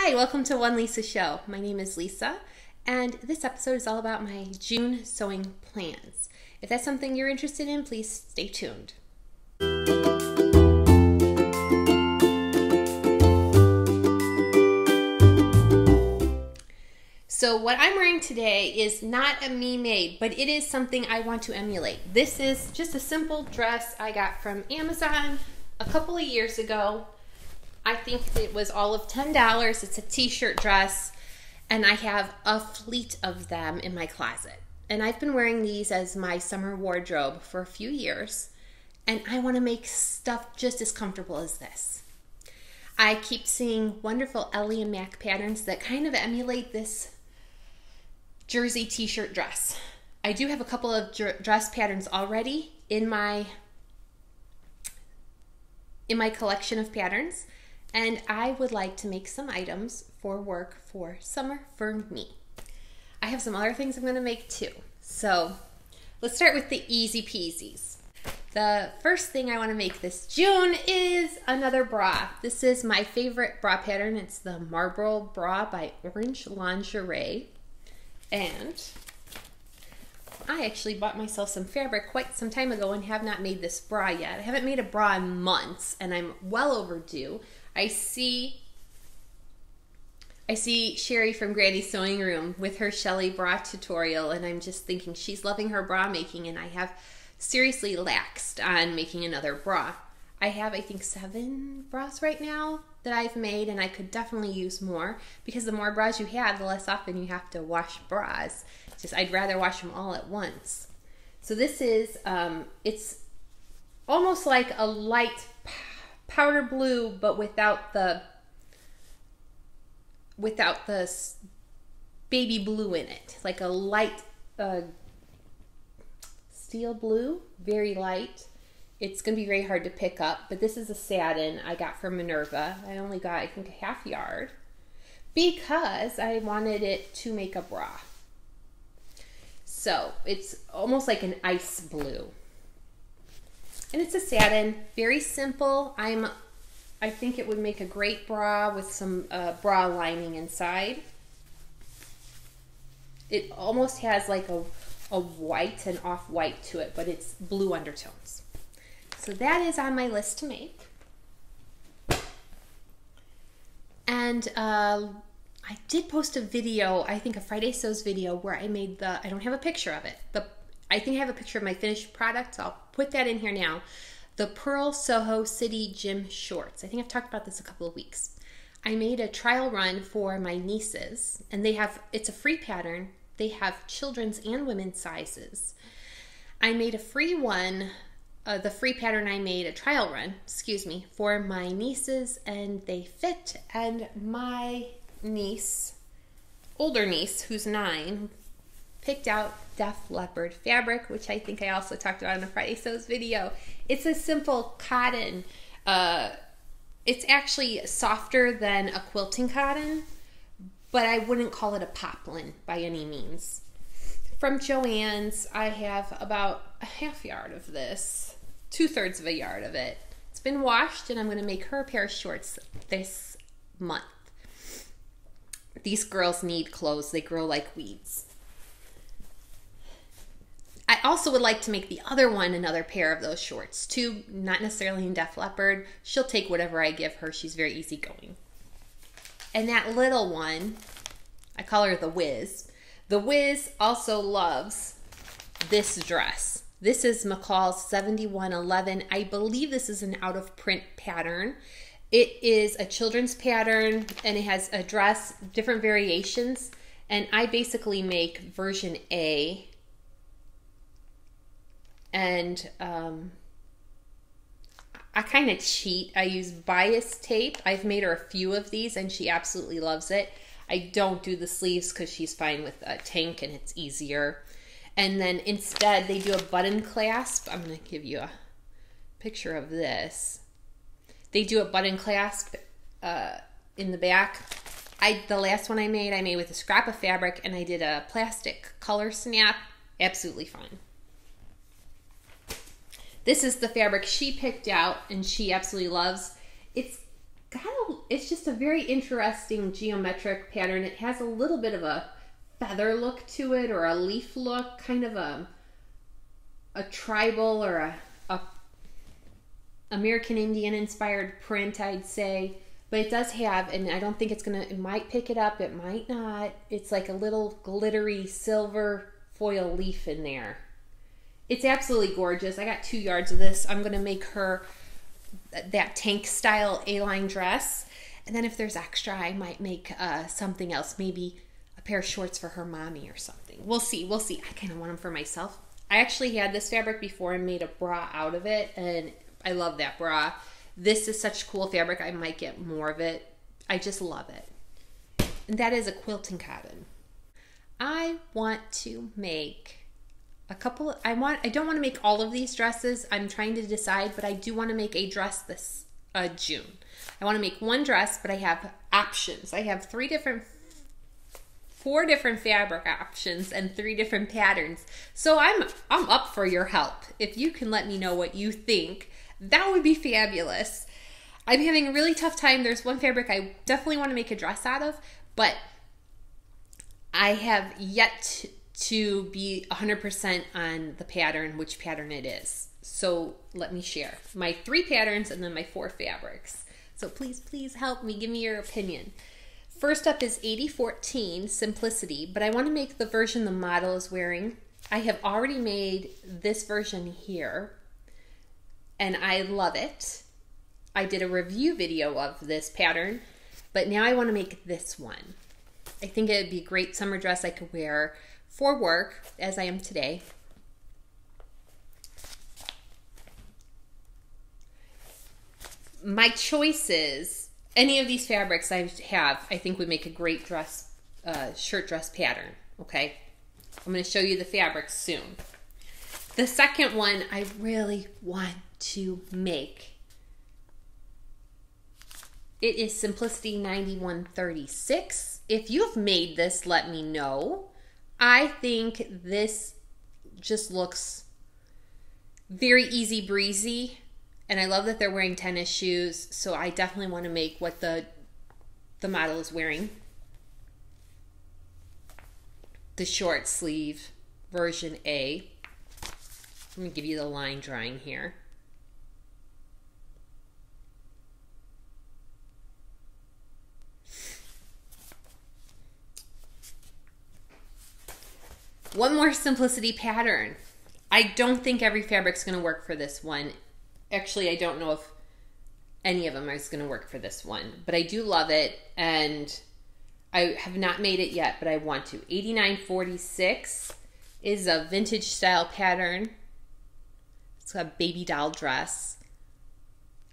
Hi, welcome to One Lisa Show. My name is Lisa, and this episode is all about my June sewing plans. If that's something you're interested in, please stay tuned. So what I'm wearing today is not a me made, but it is something I want to emulate. This is just a simple dress I got from Amazon a couple of years ago. I think it was all of $10. It's a t-shirt dress, and I have a fleet of them in my closet. And I've been wearing these as my summer wardrobe for a few years, and I want to make stuff just as comfortable as this. I keep seeing wonderful Ellie and Mac patterns that kind of emulate this jersey t-shirt dress. I do have a couple of dress patterns already in my collection of patterns, and I would like to make some items for work for summer for me. I have some other things I'm going to make too. So let's start with the easy peasies. The first thing I want to make this June is another bra. This is my favorite bra pattern. It's the Marlow bra by Orange Lingerie. And I actually bought myself some fabric quite some time ago and have not made this bra yet. I haven't made a bra in months, and I'm well overdue. I see Sherry from Granny's Sewing Room with her Shelly bra tutorial, and I'm just thinking she's loving her bra making, and I have seriously laxed on making another bra. I have, I think, 7 bras right now that I've made, and I could definitely use more, because the more bras you have, the less often you have to wash bras. It's just, I'd rather wash them all at once. So this is, it's almost like a light powder blue, but without the baby blue in it. Like a light steel blue, very light. It's going to be very hard to pick up, but this is a satin I got from Minerva. I only got, I think, a half yard because I wanted it to make a bra. So it's almost like an ice blue. And it's a satin, very simple. I think it would make a great bra with some bra lining inside. It almost has like a white and off-white to it, but it's blue undertones. So that is on my list to make. And I did post a video, I think a Friday Sews video, where I made the, I don't have a picture of it. I think I have a picture of my finished product, so I'll put that in here now. The Purl Soho City Gym Shorts. I think I've talked about this a couple of weeks. I made a trial run for my nieces, and they have, it's a free pattern. They have children's and women's sizes. I made a free one. The free pattern I made, a trial run, excuse me, for my nieces, and they fit, and my niece, older niece, who's 9, picked out Def Leppard fabric, which I think I also talked about in the Friday Sews video. It's a simple cotton. It's actually softer than a quilting cotton, but I wouldn't call it a poplin by any means. From Joann's, I have about a half yard of this. 2/3 of a yard of it. It's been washed, and I'm going to make her a pair of shorts this month. These girls need clothes. They grow like weeds. I also would like to make the other one another pair of those shorts too, not necessarily in Def Leppard. She'll take whatever I give her. She's very easygoing. And that little one, I call her the Wiz. The Wiz also loves this dress. This is McCall's 7111. I believe this is an out-of-print pattern. It is a children's pattern, and it has a dress, different variations, and I basically make version A and I kind of cheat. I use bias tape. I've made her a few of these, and she absolutely loves it. I don't do the sleeves because she's fine with a tank and it's easier. And then instead they do a button clasp. I'm going to give you a picture of this. They do a button clasp in the back. The last one I made with a scrap of fabric, and I did a plastic color snap. Absolutely fine. This is the fabric she picked out and she absolutely loves. It's it's just a very interesting geometric pattern. It has a little bit of a feather look to it, or a leaf look, kind of a tribal or a American Indian inspired print, I'd say. But it does have, and I don't think it's gonna, it might pick it up, it might not. It's like a little glittery silver foil leaf in there. It's absolutely gorgeous. I got 2 yards of this. I'm gonna make her that tank style A-line dress. And then if there's extra, I might make something else, maybe a pair of shorts for her mommy or something. We'll see, we'll see. I kind of want them for myself. I actually had this fabric before and made a bra out of it, and I love that bra. This is such cool fabric. I might get more of it. I just love it. And that is a quilting cotton. I want to make a couple of, I don't want to make all of these dresses. I'm trying to decide, but I do want to make a dress this June. I want to make one dress, but I have options. I have four different fabric options and 3 different patterns. So I'm up for your help. If you can let me know what you think, that would be fabulous. I'm having a really tough time. There's one fabric I definitely want to make a dress out of, but I have yet to be 100% on the pattern, which pattern it is. So let me share my 3 patterns and then my 4 fabrics. So please, please help me. Give me your opinion. First up is 8014 Simplicity, but I want to make the version the model is wearing. I have already made this version here, and I love it. I did a review video of this pattern, but now I want to make this one. I think it would be a great summer dress I could wear for work, as I am today. My choices, any of these fabrics I have, I think would make a great dress, shirt dress pattern, okay? I'm gonna show you the fabrics soon. The second one I really want to make. It is Simplicity 9136. If you've made this, let me know. I think this just looks very easy breezy, and I love that they're wearing tennis shoes, so I definitely want to make what the model is wearing. The short sleeve version A. Let me give you the line drawing here. One more Simplicity pattern. I don't think every fabric's gonna work for this one. Actually, I don't know if any of them is gonna work for this one, but I do love it, and I have not made it yet, but I want to. 8946 is a vintage style pattern. It's a baby doll dress.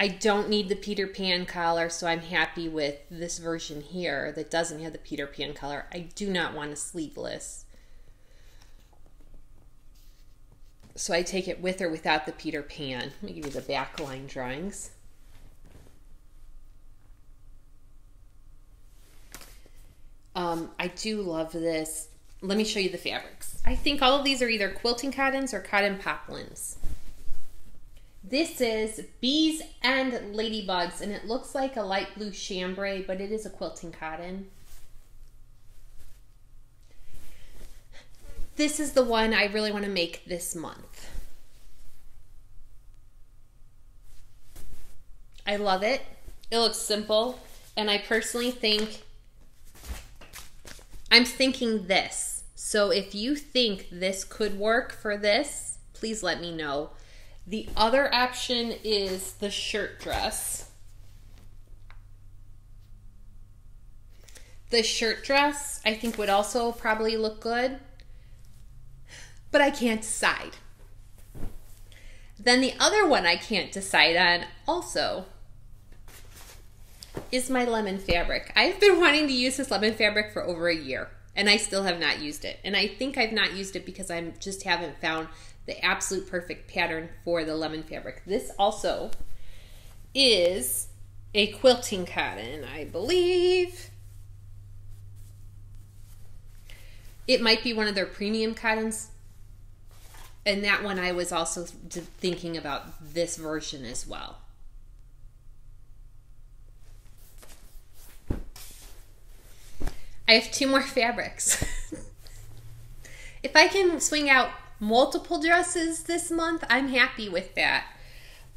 I don't need the Peter Pan collar, so I'm happy with this version here that doesn't have the Peter Pan collar. I do not want a sleeveless. So I take it with or without the Peter Pan. Let me give you the back line drawings. I do love this. Let me show you the fabrics. I think all of these are either quilting cottons or cotton poplins. This is Bees and Ladybugs, and it looks like a light blue chambray, but it is a quilting cotton. This is the one I really want to make this month. I love it. It looks simple, and I personally think, I'm thinking this. So if you think this could work for this, please let me know. The other option is the shirt dress. The shirt dress I think would also probably look good, but I can't decide. Then the other one I can't decide on also is my lemon fabric. I've been wanting to use this lemon fabric for over a year, and I still have not used it. And I think I've not used it because I just haven't found the absolute perfect pattern for the lemon fabric. This also is a quilting cotton, I believe. It might be one of their premium cottons, and that one I was also thinking about this version as well. I have two more fabrics. If I can swing out multiple dresses this month, I'm happy with that.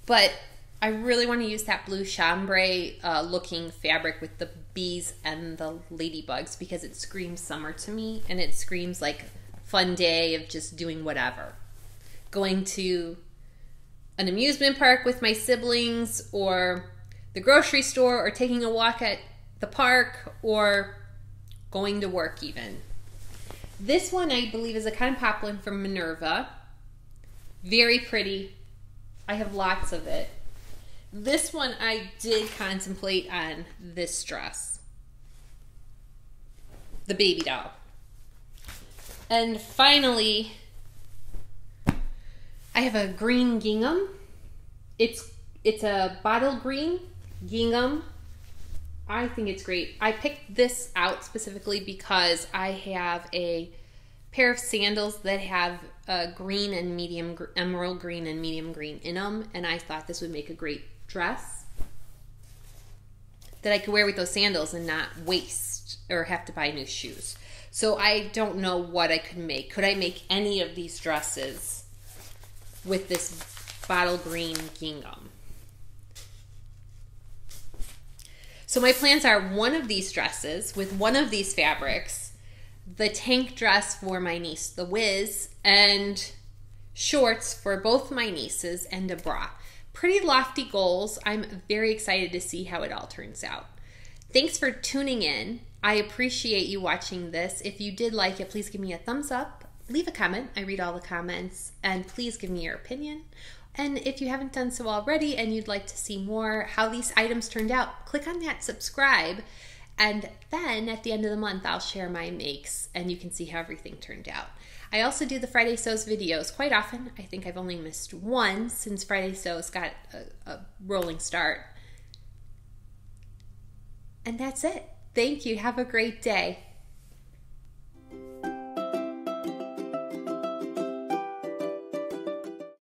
But I really want to use that blue chambray looking fabric with the bees and the ladybugs because it screams summer to me, and it screams like fun day of just doing whatever. Going to an amusement park with my siblings, or the grocery store, or taking a walk at the park, or going to work even. This one I believe is a kind of poplin from Minerva. Very pretty. I have lots of it. This one I did contemplate on this dress. The baby doll. And finally, I have a green gingham. It's a bottle green gingham. I think it's great. I picked this out specifically because I have a pair of sandals that have green and medium, emerald green and medium green in them, and I thought this would make a great dress that I could wear with those sandals and not waste or have to buy new shoes. So I don't know what I could make. Could I make any of these dresses with this bottle green gingham? So my plans are one of these dresses with one of these fabrics, the tank dress for my niece, the Wiz, and shorts for both my nieces, and a bra. Pretty lofty goals. I'm very excited to see how it all turns out. Thanks for tuning in. I appreciate you watching this. If you did like it, please give me a thumbs up, leave a comment. I read all the comments, and please give me your opinion. And if you haven't done so already and you'd like to see more how these items turned out, click on that subscribe, and then at the end of the month I'll share my makes and you can see how everything turned out. I also do the Friday Sews videos quite often. I think I've only missed one since Friday Sews got a rolling start. And that's it. Thank you. Have a great day.